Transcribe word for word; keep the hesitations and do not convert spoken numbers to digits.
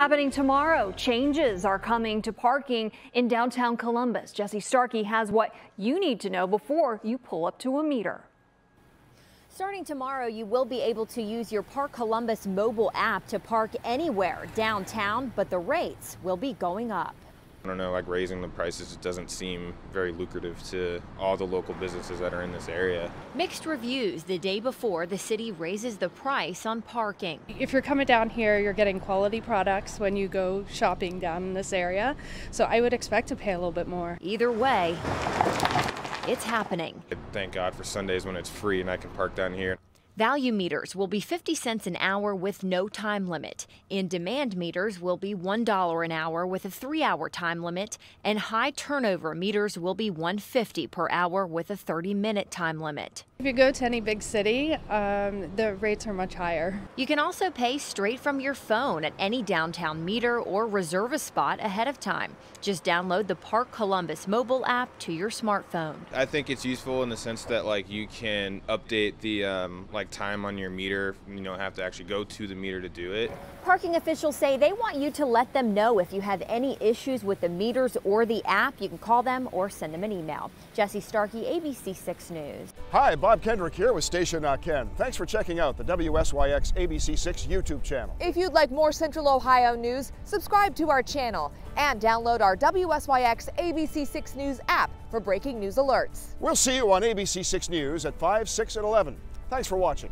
Happening tomorrow, changes are coming to parking in downtown Columbus. Jesse Starkey has what you need to know before you pull up to a meter. Starting tomorrow, you will be able to use your Park Columbus mobile app to park anywhere downtown, but the rates will be going up. I don't know, like raising the prices it doesn't seem very lucrative to all the local businesses that are in this area. Mixed reviews the day before the city raises the price on parking. If you're coming down here, you're getting quality products when you go shopping down in this area, so I would expect to pay a little bit more. Either way, it's happening. Thank God for Sundays when it's free and I can park down here. Value meters will be fifty cents an hour with no time limit. In-demand meters will be one dollar an hour with a three hour time limit, and high turnover meters will be one dollar fifty per hour with a thirty minute time limit. If you go to any big city, um, the rates are much higher. You can also pay straight from your phone at any downtown meter or reserve a spot ahead of time. Just download the Park Columbus mobile app to your smartphone. I think it's useful in the sense that like you can update the um, like time on your meter. You don't have to actually go to the meter to do it. Parking officials say they want you to let them know if you have any issues with the meters or the app. You can call them or send them an email. Jesse Starkey, A B C six News. Hi, Bob Kendrick here with Station Not Ken. Thanks for checking out the W S Y X A B C six YouTube channel. If you'd like more Central Ohio news, subscribe to our channel and download our W S Y X A B C six News app for breaking news alerts. We'll see you on A B C six News at five, six, and eleven. Thanks for watching.